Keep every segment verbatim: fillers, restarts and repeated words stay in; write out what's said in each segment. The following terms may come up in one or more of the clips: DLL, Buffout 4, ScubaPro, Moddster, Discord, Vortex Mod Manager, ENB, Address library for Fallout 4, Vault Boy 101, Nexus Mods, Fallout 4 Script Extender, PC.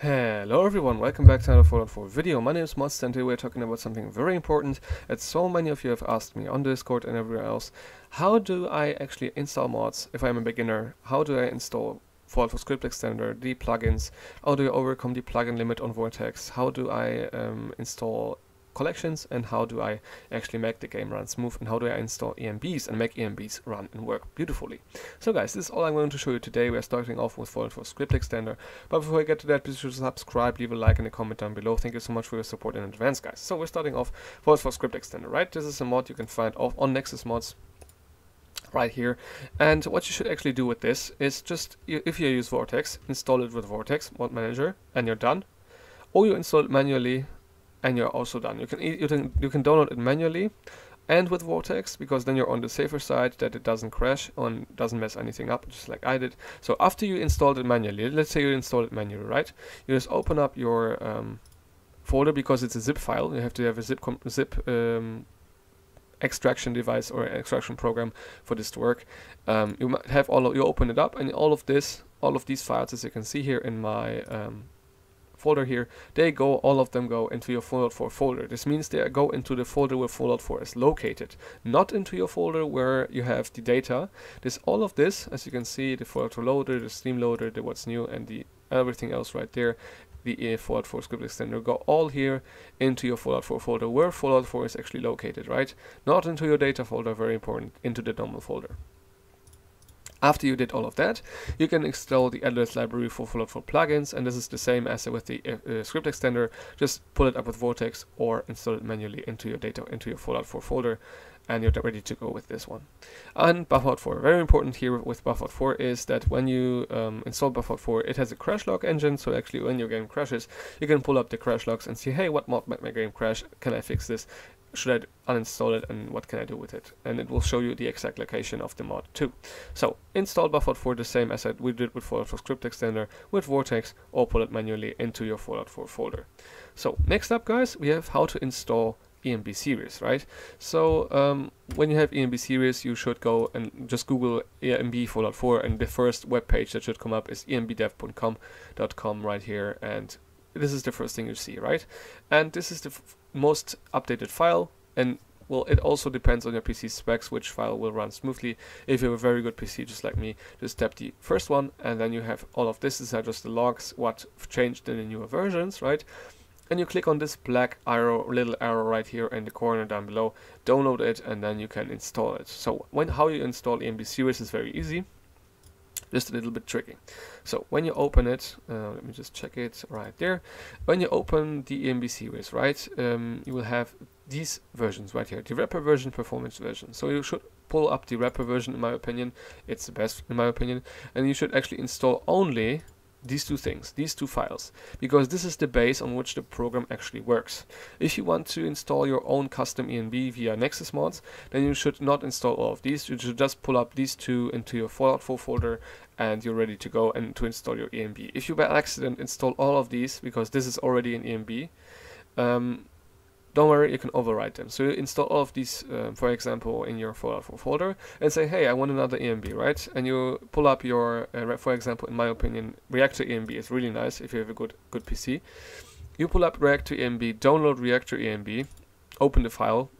Hello everyone, welcome back to another Fallout four video. My name is Moddster and today we are talking about something very important, as so many of you have asked me on Discord and everywhere else. How do I actually install mods if I'm a beginner? How do I install Fallout four Script Extender, the plugins? How do I overcome the plugin limit on Vortex? How do I um, install collections, and how do I actually make the game run smooth, and how do I install E M Bs and make E M Bs run and work beautifully? So guys, this is all I'm going to show you today. We're starting off with Fallout four Script Extender, but before I get to that, be sure to subscribe, leave a like and a comment down below. Thank you so much for your support in advance, guys. So we're starting off Fallout four Script Extender, right? This is a mod you can find off on Nexus Mods right here, and what you should actually do with this is just, if you use Vortex, install it with Vortex Mod Manager and you're done, or you install it manually and you're also done. You can, you can you can download it manually and with Vortex, because then you're on the safer side that it doesn't crash and doesn't mess anything up, just like I did. So after you installed it manually, let's say you installed it manually, right? You just open up your um, folder, because it's a zip file. You have to have a zip com zip um, extraction device or extraction program for this to work. Um, you might have all of, you open it up, and all of this, all of these files, as you can see here in my um, folder here, they go, all of them go into your Fallout four folder. This means they go into the folder where Fallout four is located, not into your folder where you have the data. This, all of this, as you can see, the Fallout four loader, the stream loader, the what's new, and the everything else right there, the Fallout four Script Extender, go all here into your Fallout four folder where Fallout four is actually located, right? Not into your data folder, very important, into the normal folder. After you did all of that, you can install the Address library for Fallout four plugins, and this is the same as with the uh, Script Extender. Just pull it up with Vortex or install it manually into your data, into your Fallout four folder, and you're ready to go with this one. And Buffout four, very important here with Buffout four is that when you um, install Buffout four, it has a crash log engine, so actually when your game crashes, you can pull up the crash logs and see, hey, what mod made my game crash? Can I fix this? Should I uninstall it, and what can I do with it? And it will show you the exact location of the mod too. So install Buffout four the same as we did with Fallout four Script Extender with Vortex, or pull it manually into your Fallout four folder. So next up, guys, we have how to install E M B series, right? So um, when you have E M B series, you should go and just Google E M B Fallout four, and the first web page that should come up is e m b dev dot com right here, and this is the first thing you see, right? And this is the f most updated file, and well, it also depends on your P C specs which file will run smoothly. If you have a very good P C just like me, just tap the first one, and then you have all of this. These are just the logs, what changed in the newer versions, right? And you click on this black arrow, little arrow right here in the corner down below, download it, and then you can install it. So when how you install E M B series is very easy, just a little bit tricky. So when you open it, uh, let me just check it right there. When you open the E M B series, right, um, you will have these versions right here, the wrapper version, performance version. So you should pull up the wrapper version, in my opinion. It's the best, in my opinion. And you should actually install only these two things, these two files, because this is the base on which the program actually works. If you want to install your own custom E N B via Nexus Mods, then you should not install all of these. You should just pull up these two into your Fallout four folder, and you're ready to go and to install your E N B. If you by accident install all of these, because this is already an E N B, um, don't worry, you can override them. So you install all of these, um, for example, in your Fallout four folder, and say, hey, I want another E M B, right? And you pull up your, uh, for example, in my opinion, Reactor E M B is really nice if you have a good good P C. You pull up Reactor E M B, download Reactor E M B, open the file,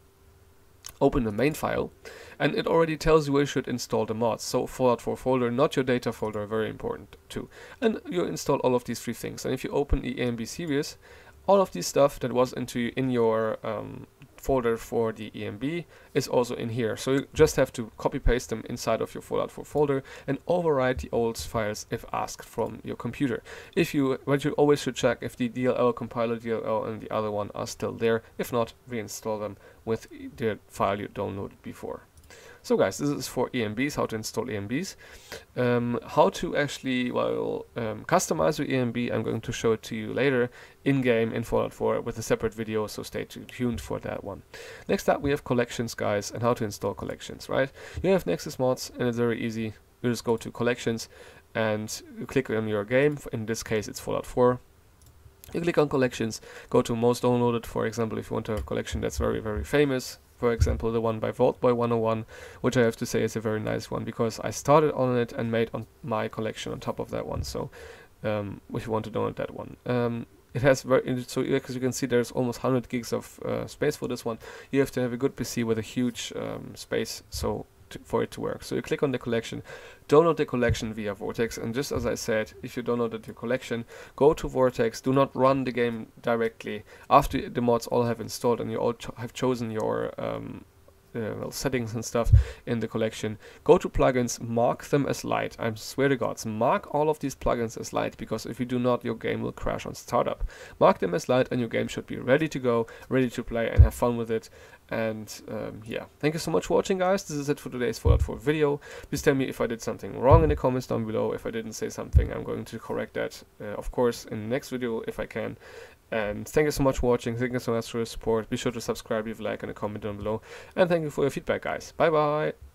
open the main file, and it already tells you where you should install the mods. So Fallout four folder, not your data folder, very important too. And you install all of these three things. And if you open the E M B series, all of this stuff that was into in your um, folder for the E M B is also in here. So you just have to copy paste them inside of your Fallout four folder and override the old files if asked from your computer. If you, what you always should check if the D L L compiler, D L L, and the other one are still there. If not, reinstall them with the file you downloaded before. So guys, this is for E M Bs, how to install E M Bs. Um, how to actually well, um, customize your E M B, I'm going to show it to you later in-game in Fallout four with a separate video, so stay tuned for that one. Next up, we have collections, guys, and how to install collections, right? You have Nexus Mods, and it's very easy. You just go to collections, and you click on your game. In this case, it's Fallout four. You click on collections, go to most downloaded, for example, if you want to have a collection that's very, very famous. For example, the one by Vault Boy one oh one, which I have to say is a very nice one, because I started on it and made on my collection on top of that one. So um, if you want to download that one. Um, it has very, so as you can see, there's almost one hundred gigs of uh, space for this one. You have to have a good P C with a huge um, space so to, for it to work. So you click on the collection, download the collection via Vortex, and just as I said, if you downloaded your collection, go to Vortex. Do not run the game directly after the mods all have installed and you all cho have chosen your um, Uh, well, settings and stuff in the collection. Go to plugins, mark them as light. I swear to God, mark all of these plugins as light, because if you do not, your game will crash on startup. Mark them as light and your game should be ready to go, ready to play and have fun with it. And um, yeah, thank you so much for watching, guys. This is it for today's Fallout four video. Please tell me if I did something wrong in the comments down below. If I didn't say something, I'm going to correct that, uh, of course, in the next video if I can. And thank you so much for watching, thank you so much for your support. Be sure to subscribe, leave a like and a comment down below. And thank you for your feedback, guys. Bye bye!